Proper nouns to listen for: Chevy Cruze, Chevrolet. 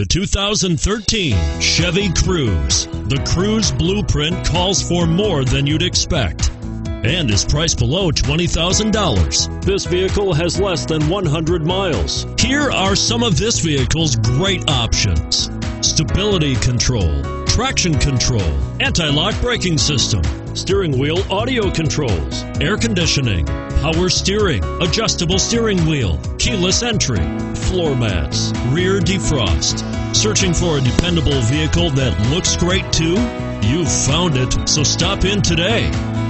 The 2013 Chevy Cruze. The Cruze blueprint calls for more than you'd expect and is priced below $20,000. This vehicle has less than 100 miles. Here are some of this vehicle's great options: stability control, traction control, anti-lock braking system, steering wheel audio controls, air conditioning, power steering, adjustable steering wheel, keyless entry, floor mats, rear defrost. Searching for a dependable vehicle that looks great too? You've found it, so stop in today.